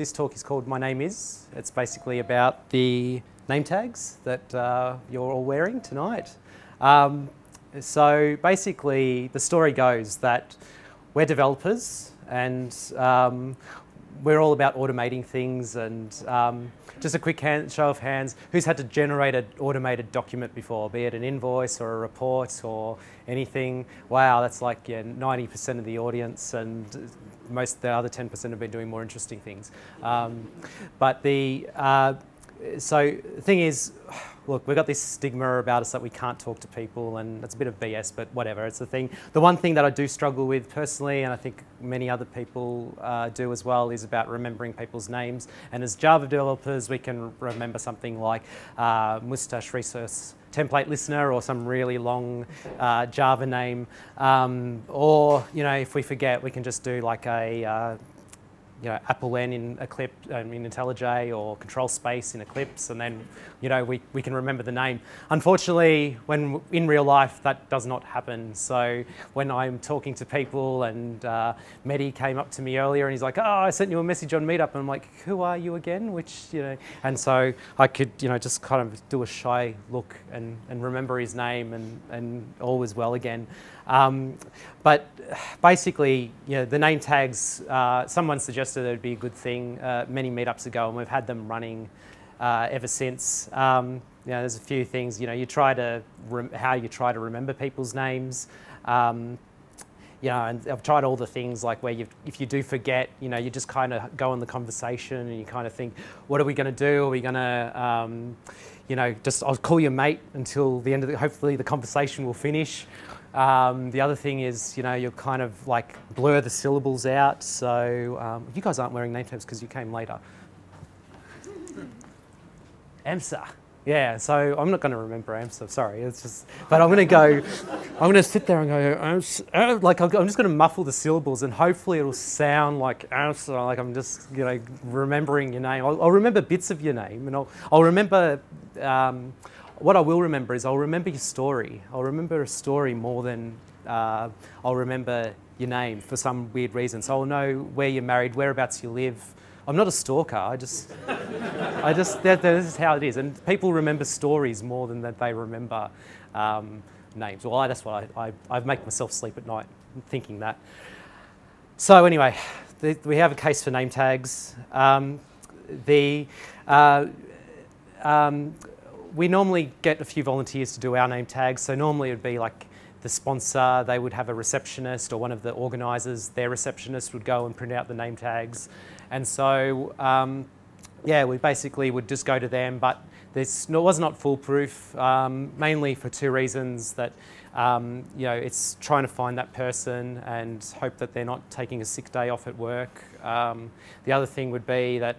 This talk is called My Name Is. It's basically about the name tags that you're all wearing tonight. So basically the story goes that we're developers and we're all about automating things, and just a quick show of hands, who's had to generate an automated document before, be it an invoice or a report or anything? Wow, that's like 90% of the audience, and most of the other 10% have been doing more interesting things. But the so the thing is, look, we've got this stigma about us that we can't talk to people, and that's a bit of BS, but whatever, it's the thing. The one thing that I do struggle with personally, and I think many other people do as well, is about remembering people's names. And as Java developers, we can remember something like Mustache Resource Template Listener or some really long Java name. Or, you know, if we forget, we can just do like a you know, Apple N in Eclipse, in IntelliJ, or Control Space in Eclipse, and then, you know, we can remember the name. Unfortunately, when in real life, that does not happen. So when I'm talking to people, and Mehdi came up to me earlier, and he's like, "Oh, I sent you a message on Meetup," and I'm like, "Who are you again?" Which, you know, and so I could, you know, just kind of do a shy look and remember his name, and all was well again. But basically, you know, the name tags, someone suggested it would be a good thing many meetups ago, and we've had them running ever since. You know, there's a few things, you know, you try to, how you try to remember people's names. You know, and I've tried all the things like where if you do forget, you know, you just kind of go on the conversation and you kind of think, what are we going to do? Are we going to, you know, just I'll call your mate until the end of the, hopefully the conversation will finish. The other thing is, you know, you'll kind of like blur the syllables out. So you guys aren't wearing name tags because you came later. AMSA. Yeah, so I'm not going to remember AMSA, sorry, it's just, but I'm going to go, I'm going to sit there and go, AMSA, like I'm just going to muffle the syllables and hopefully it'll sound like AMSA, like I'm just, you know, remembering your name. I'll remember bits of your name, and I'll remember, what I will remember is I'll remember your story. I'll remember a story more than I'll remember your name for some weird reason. So I'll know where you're married, whereabouts you live. I'm not a stalker, I just, this is how it is. And people remember stories more than that they remember names. Well, that's why I make myself sleep at night thinking that. So anyway, we have a case for name tags. We normally get a few volunteers to do our name tags. So normally it would be like the sponsor, they would have a receptionist, or one of the organisers, their receptionist would go and print out the name tags. And so, yeah, we basically would just go to them, but this was not foolproof, mainly for two reasons, that, you know, it's trying to find that person and hope that they're not taking a sick day off at work. The other thing would be that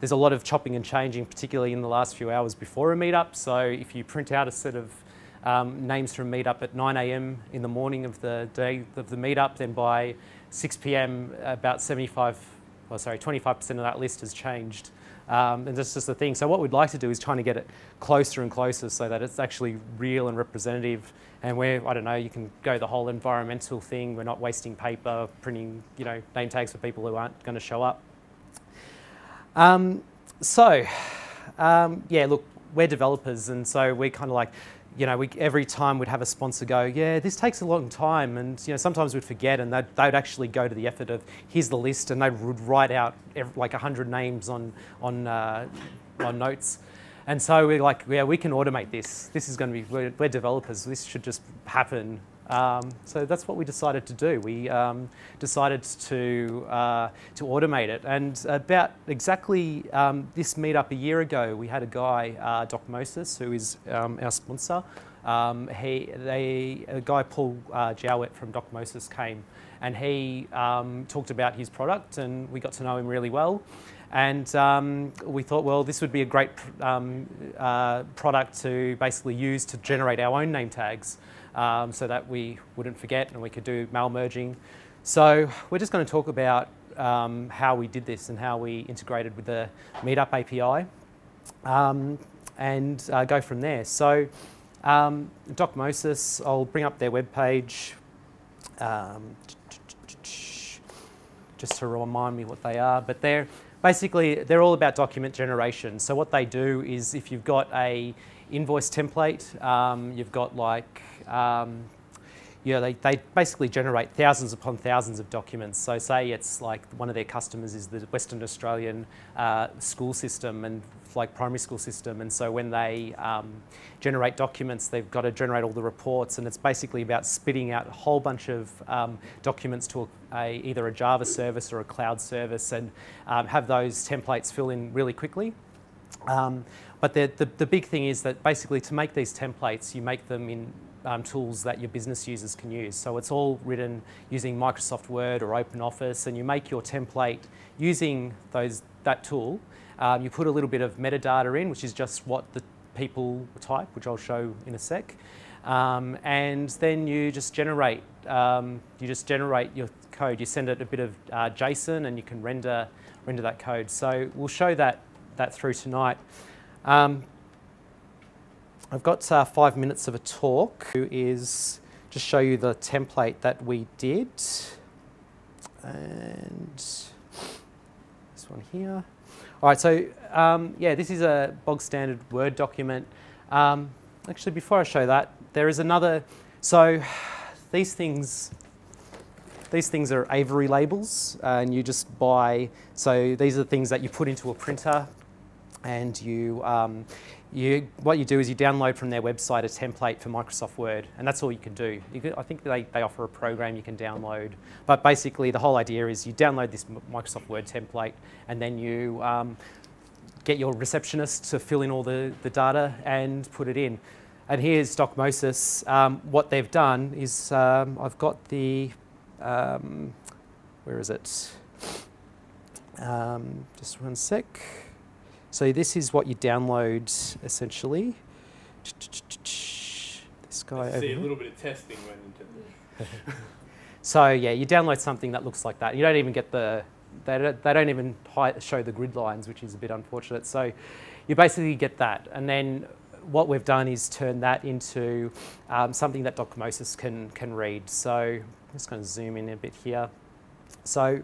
there's a lot of chopping and changing, particularly in the last few hours before a meetup. So if you print out a set of names from Meetup at 9 AM in the morning of the day of the Meetup, then by 6 PM, about 25% of that list has changed. And that's just the thing. So what we'd like to do is trying to get it closer and closer so that it's actually real and representative. And I don't know, you can go the whole environmental thing. We're not wasting paper, printing, you know, name tags for people who aren't going to show up. Yeah, look, we're developers. And so we're kind of like, you know, every time we'd have a sponsor go, yeah, this takes a long time, and you know, sometimes we'd forget, and they'd actually go to the effort of, here's the list, and they would write out like 100 names on notes, and so we're like, yeah, we can automate this. This is going to be, we're developers. This should just happen. So that's what we decided to do. We decided to automate it, and about exactly this meetup a year ago, we had a guy, Docmosis, who is our sponsor. A guy, Paul Jowett from Docmosis came, and he talked about his product, and we got to know him really well. And we thought, well, this would be a great product to basically use to generate our own name tags. So that we wouldn't forget, and we could do mail merging. So we're just going to talk about how we did this and how we integrated with the Meetup API and go from there. So Docmosis, I'll bring up their webpage just to remind me what they are. But they're Basically, they're all about document generation. So what they do is if you've got a invoice template, you've got like, they basically generate thousands upon thousands of documents. So say it's like one of their customers is the Western Australian school system and like primary school system. And so when they generate documents, they've got to generate all the reports. And it's basically about spitting out a whole bunch of documents to either a Java service or a cloud service and have those templates fill in really quickly. But the big thing is that basically to make these templates, you make them in tools that your business users can use. So it's all written using Microsoft Word or OpenOffice, and you make your template using that tool. You put a little bit of metadata in, which is just what the people type, which I'll show in a sec. And then you just generate your code. You send it a bit of JSON, and you can render that code. So we'll show that through tonight. I've got 5 minutes of a talk, who is just show you the template that we did, and this one here. All right, so yeah, this is a bog standard Word document. Actually, before I show that, there is another. So these things are Avery labels, and you just buy. So these are the things that you put into a printer, and you. What you do is you download from their website a template for Microsoft Word, and that's all you can do. I think they offer a program you can download, but basically the whole idea is you download this Microsoft Word template, and then you get your receptionist to fill in all the data and put it in. And here's Docmosis. What they've done is I've got the where is it? Just one sec. So this is what you download, essentially. This guy over here. A little bit of testing went into this. So yeah, you download something that looks like that. You don't even get the, they don't even show the grid lines, which is a bit unfortunate. So you basically get that. And then what we've done is turn that into something that Docmosis can read. So I'm just going to zoom in a bit here. So.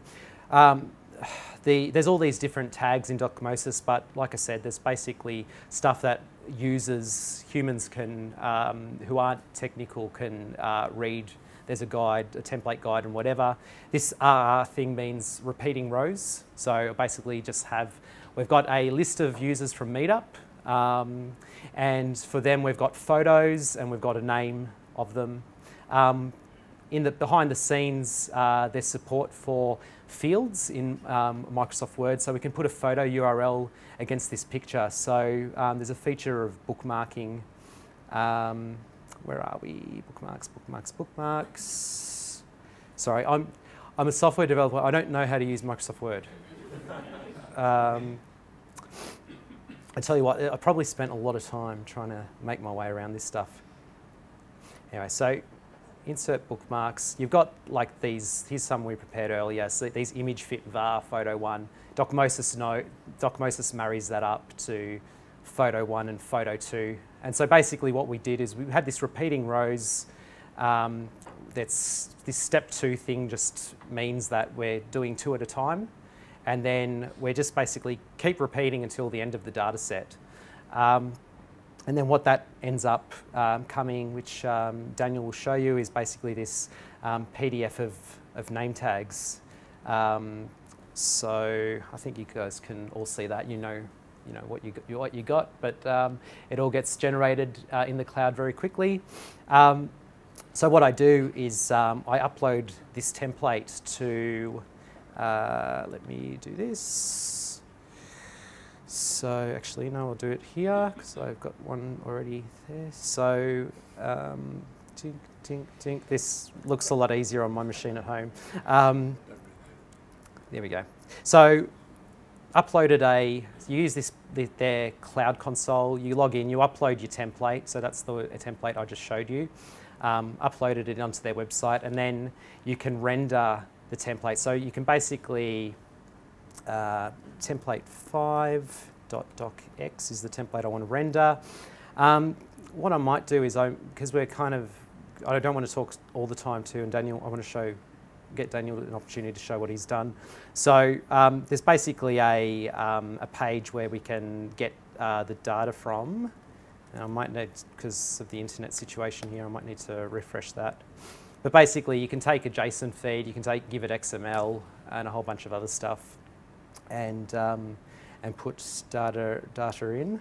There's all these different tags in Docmosis, but like I said, there's basically stuff that users, humans can, who aren't technical, can read. There's a guide, a template guide, and whatever. This RR thing means repeating rows. So basically, just we've got a list of users from Meetup, and for them, we've got photos and we've got a name of them. Behind the scenes, there's support for fields in Microsoft Word, so we can put a photo URL against this picture. So there's a feature of bookmarking. Where are we? Bookmarks, bookmarks, bookmarks. Sorry, I'm a software developer. I don't know how to use Microsoft Word. I tell you what, I probably spent a lot of time trying to make my way around this stuff. Anyway, so. Insert bookmarks. You've got like these. Here's some we prepared earlier. So these image fit var photo one. Docmosis marries that up to photo one and photo two. And so basically, what we did is we had this repeating rows. That's this step two thing. Just means that we're doing two at a time, and then we're just basically keep repeating until the end of the data set. And then what that ends up coming, which Daniel will show you, is basically this PDF of name tags. So I think you guys can all see that. You know what you got, but it all gets generated in the cloud very quickly. So what I do is I upload this template to. Let me do this. So actually, no, I'll do it here because I've got one already there. So tink, tink, tink. This looks a lot easier on my machine at home. There we go. So uploaded you use their cloud console. You log in, you upload your template. So that's the template I just showed you. Uploaded it onto their website, and then you can render the template. So you can basically. Template5.docx is the template I want to render. What I might do is, because we're kind of, I don't want to talk all the time too, and Daniel, I want to show get Daniel an opportunity to show what he's done. So there's basically a page where we can get the data from. And I might need, because of the internet situation here, I might need to refresh that. But basically, you can take a JSON feed, you can take, give it XML and a whole bunch of other stuff, and put data in.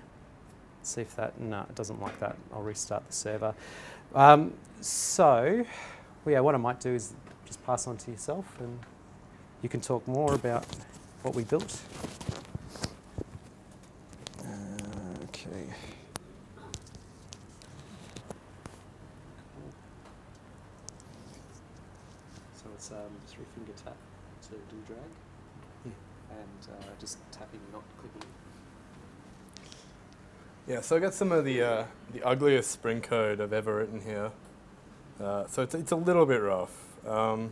Let's see if that, no, it doesn't like that. I'll restart the server. So, well, yeah, what I might do is just pass on to yourself, and you can talk more about what we built. Okay. So it's three-finger tap to do drag, yeah, and just tapping, not clicking. Yeah, so I got some of the ugliest Spring code I've ever written here. So it's a little bit rough. So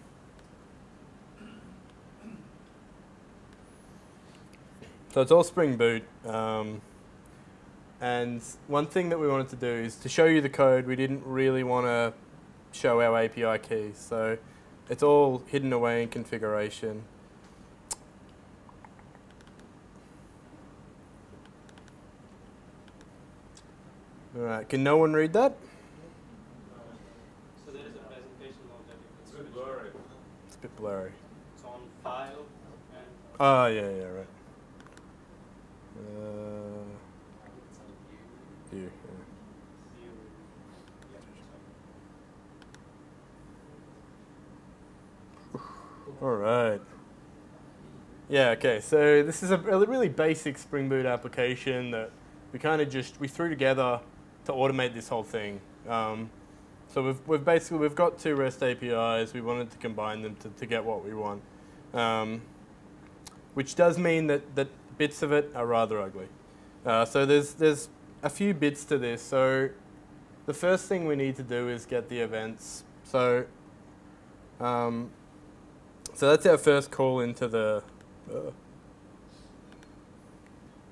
it's all Spring Boot. And one thing that we wanted to do is to show you the code. We didn't really want to show our API keys. So it's all hidden away in configuration. All right, can no one read that? So there is a presentation mode that you can switch. It's a bit blurry. It's a bit blurry. It's on file and... Oh, yeah, yeah, right. View. Yeah. All right. Yeah, okay, so this is a really basic Spring Boot application that we kind of just, we threw together to automate this whole thing. So we've got two REST APIs. We wanted to combine them to get what we want, which does mean that bits of it are rather ugly. So there's a few bits to this. So the first thing we need to do is get the events. So so that's our first call into the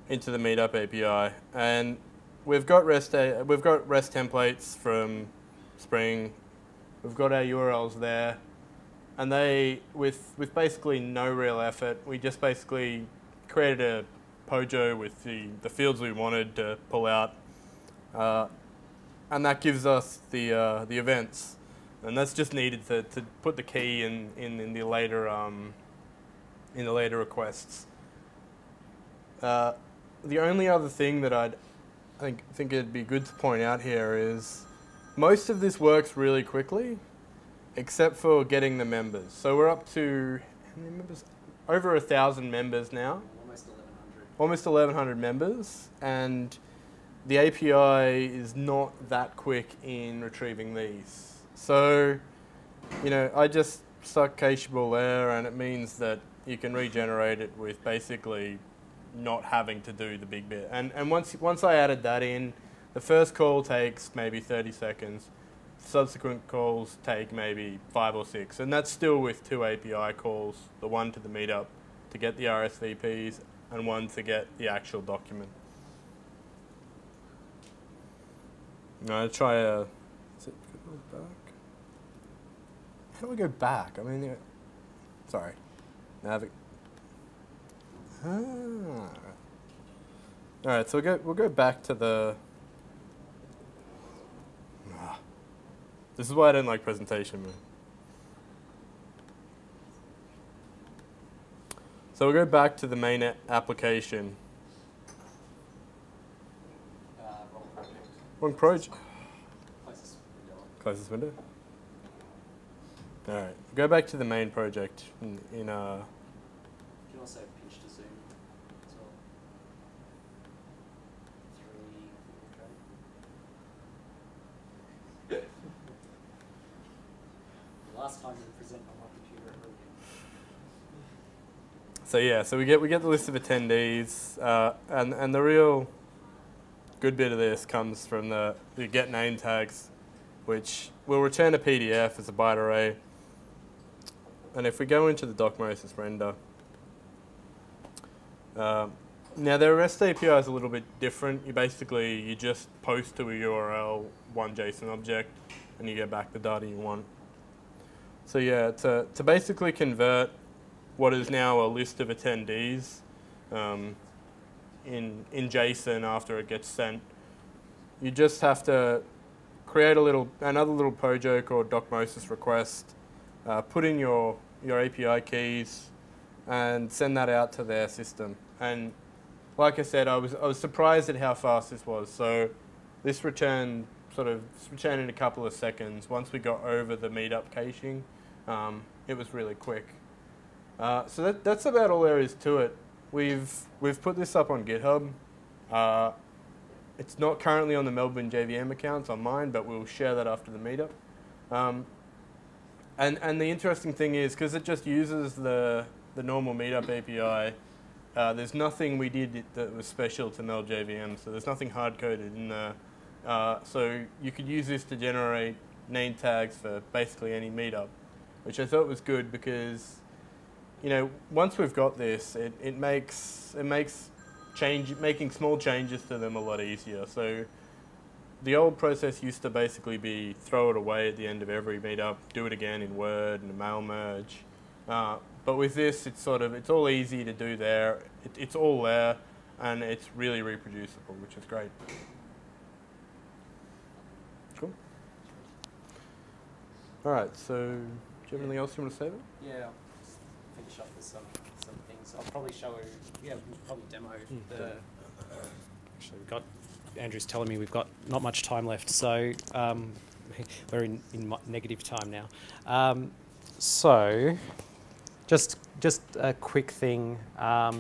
Meetup API, and we've got REST templates from Spring. We've got our URLs there, and they, with basically no real effort, we just basically created a POJO with the fields we wanted to pull out, and that gives us the events, and that's just needed to put the key in the later requests. The only other thing that I think it'd be good to point out here is most of this works really quickly, except for getting the members. So we're up to how many members? Over 1,000 members now. Almost 1,100. Almost 1,100 members, and the API is not that quick in retrieving these. So, you know, I just stuck cacheable there, and it means that you can regenerate it with basically not having to do the big bit. And once I added that in, the first call takes maybe 30 seconds. Subsequent calls take maybe 5 or 6. And that's still with 2 API calls, the one to the Meetup to get the RSVPs and one to get the actual document. I'll try a... Is it back? How do we go back? I mean, yeah. Sorry. Navigate. Ah. All right, so we'll go back to the. Ah. This is why I don't like presentation mode. So we'll go back to the main application. Wrong project. Close this window. All right, go back to the main project in. You can also pinch to zoom. Last time I presented on my computer, it really did. So yeah, so we get the list of attendees, and the real good bit of this comes from the get name tags, which will return a PDF as a byte array. And if we go into the Docmosis render, now their REST API is a little bit different. You just post to a URL one JSON object, and you get back the data you want. So yeah, to basically convert what is now a list of attendees in JSON after it gets sent, you just have to create another little POJO called Docmosis request, put in your API keys, and send that out to their system. And like I said, I was surprised at how fast this was. So this returned in a couple of seconds. Once we got over the meetup caching, it was really quick. So that's about all there is to it. We've put this up on GitHub. It's not currently on the Melbourne JVM accounts on mine, but we'll share that after the meetup. And the interesting thing is, because it just uses the normal meetup API, there's nothing we did that was special to Mel JVM, so there's nothing hard-coded in there. So you could use this to generate name tags for basically any meetup, which I thought was good because, you know, once we've got this, it makes making small changes to them a lot easier. So the old process used to basically be throw it away at the end of every meetup, do it again in Word and a mail merge. But with this, it's all easy to do there. It's all there, and it's really reproducible, which is great. Cool. All right. So, do you have anything else you want to say about? Yeah, I'll just finish up with some things. I'll probably show. Yeah, we'll probably demo the. Actually, we've got. Andrew's telling me we've got not much time left, so we're in negative time now. So just a quick thing. I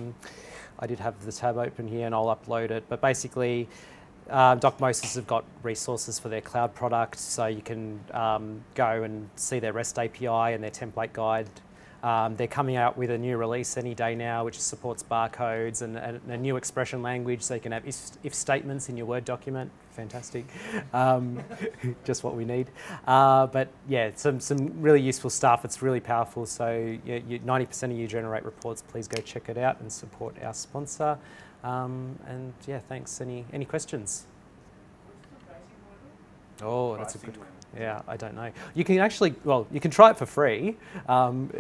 did have the tab open here and I'll upload it, but basically Docmosis have got resources for their cloud product, so you can go and see their REST API and their template guide. They're coming out with a new release any day now, which supports barcodes and a new expression language, so you can have if statements in your Word document. Fantastic. Just what we need. But yeah, some really useful stuff. It's really powerful. So 90% of you generate reports. Please go check it out and support our sponsor. And yeah, thanks. Any questions? Oh, that's a good one. Yeah, I don't know. You can actually, well, you can try it for free, and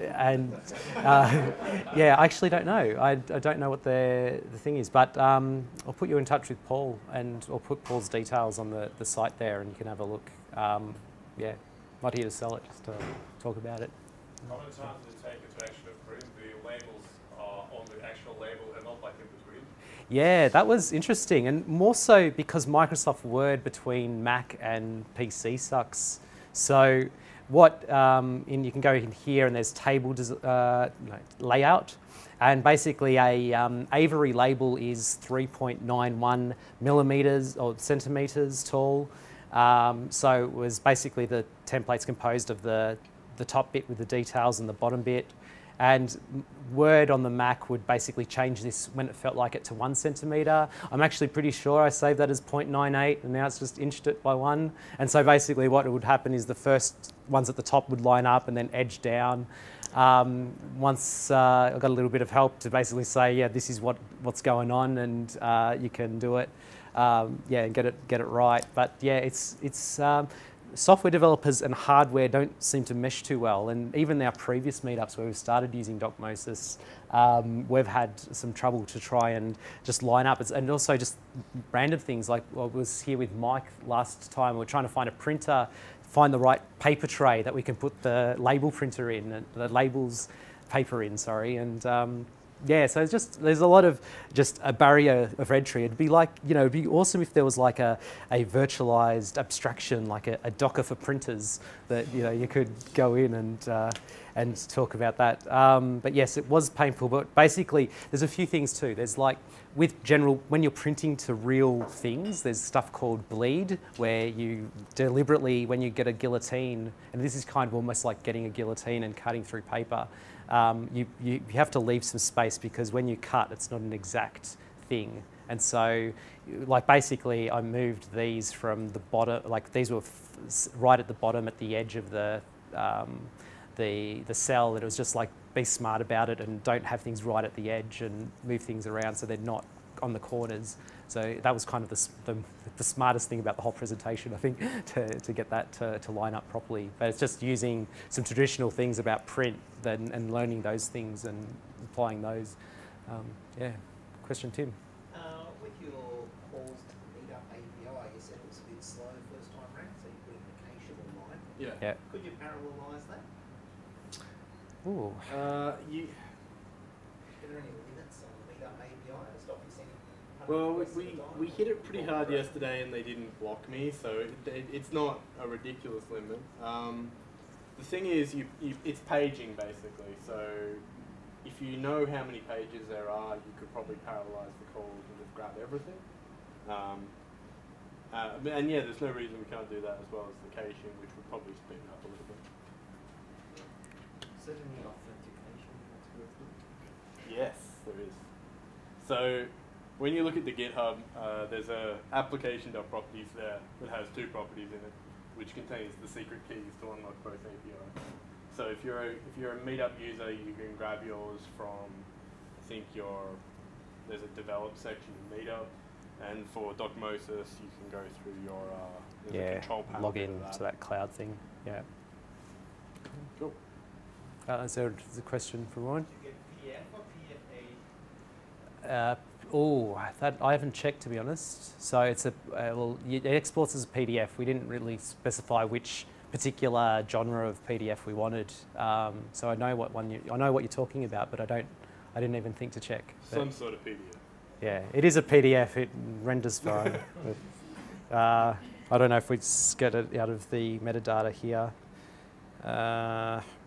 yeah, I actually don't know. I don't know what the thing is, but I'll put you in touch with Paul, and I'll put Paul's details on the site there, and you can have a look. Yeah, not here to sell it, just to talk about it. How many times does it take you to actually print the labels on the actual label and not like in between? Yeah, that was interesting, and more so because Microsoft Word between Mac and PC sucks. So what, you can go in here and there's table layout, and basically a Avery label is 3.91 millimeters or centimeters tall. So it was basically the template's composed of the top bit with the details and the bottom bit. And Word on the Mac would basically change this when it felt like it to 1 centimeter. I'm actually pretty sure I saved that as 0.98, and now it's just inched it by 1. And so basically what would happen is the first ones at the top would line up and then edge down. Once I got a little bit of help to basically say, yeah, this is what's going on, and you can do it, yeah, and get it right. But yeah, it's software developers and hardware don't seem to mesh too well, and even our previous meetups where we've started using Docmosis, we've had some trouble to try and just line up. And also just random things, like I was here with Mike last time, we were trying to find a printer, find the right paper tray that we can put the label printer in, the labels paper in, sorry, and yeah, so it's just, there's a lot of just a barrier of entry. It'd be like, you know, it'd be awesome if there was like a virtualized abstraction, like a Docker for printers that, you know, you could go in and talk about that. But yes, it was painful, but basically there's a few things too. There's like with general, when you're printing to real things, there's stuff called bleed, where you deliberately, when you get a guillotine, and this is kind of almost like getting a guillotine and cutting through paper, you have to leave some space, because when you cut, it's not an exact thing. And so, like, basically I moved these from the bottom, like these were right at the bottom at the edge of the cell, and it was just like, be smart about it and don't have things right at the edge and move things around so they're not on the corners. So that was kind of the smartest thing about the whole presentation, I think, to get that to line up properly. But it's just using some traditional things about print and learning those things and applying those. Yeah. Question, Tim? With your calls to the Meetup API, you said it was a bit slow first time round, so you put an occasional line. Yeah. Yeah. Could you parallelize that? Ooh. Are there any limits on the Meetup API? Well, we hit it pretty hard yesterday and they didn't block me, so it's not a ridiculous limit. The thing is, it's paging basically, so if you know how many pages there are, you could probably parallelize the calls and just grab everything. And yeah, there's no reason we can't do that as well as the caching, which would probably speed up a little bit. So do you need authentication to go through? Yes, there is. So when you look at the GitHub, there's a application.properties there that has two properties in it, which contains the secret keys to unlock both APIs. So if you're a Meetup user, you can grab yours from, I think there's a develop section in Meetup, and for Docmosis, you can go through your control panel. Log in to that cloud thing. Yeah. Cool. Is there a question for Ron? Did you get PF or PFA? Oh, I haven't checked, to be honest. So it's it exports as a PDF. We didn't really specify which particular genre of PDF we wanted. So I know what one I know what you're talking about, but I didn't even think to check. But some sort of PDF. Yeah, it is a PDF. It renders fine. But, I don't know if we get it out of the metadata here.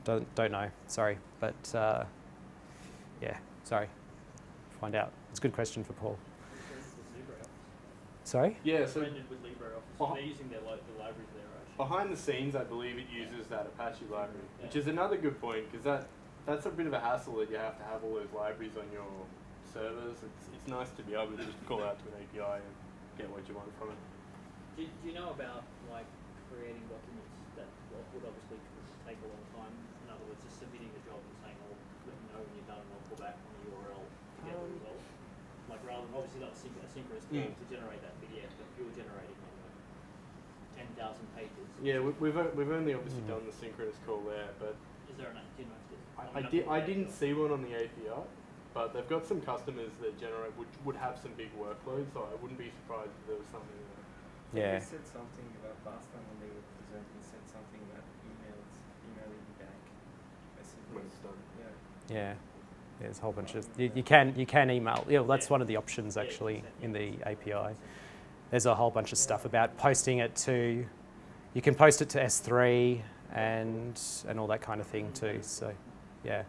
Don't know. Sorry, but yeah, sorry. Find out. It's a good question for Paul. Sorry? Yeah, so with LibreOffice, they're using their the libraries there, right? Behind the scenes, I believe it uses that Apache library, which is another good point, because that's a bit of a hassle that you have to have all those libraries on your servers. It's nice to be able to just call out to an API and get what you want from it. Do you know about like creating documents that would obviously take a long time? In other words, just submitting a job and saying, oh, let me know when you're done and I'll pull back on the URL to get the result. Like rather than obviously not a synchronous tool to generate that PDF, but you're generating like 10,000 pages. Yeah, we've only obviously done the synchronous call there, but is there an I didn't see one on the API, but they've got some customers that generate which would have some big workloads, so I wouldn't be surprised if there was something there. Yeah. They said something about last time when they were presenting, said something about emailing back. When it's done. Yeah. Yeah. There's a whole bunch of you can email. Yeah, well, that's one of the options actually in the API. There's a whole bunch of stuff about posting it to. You can post it to S3 and all that kind of thing too. So, yeah.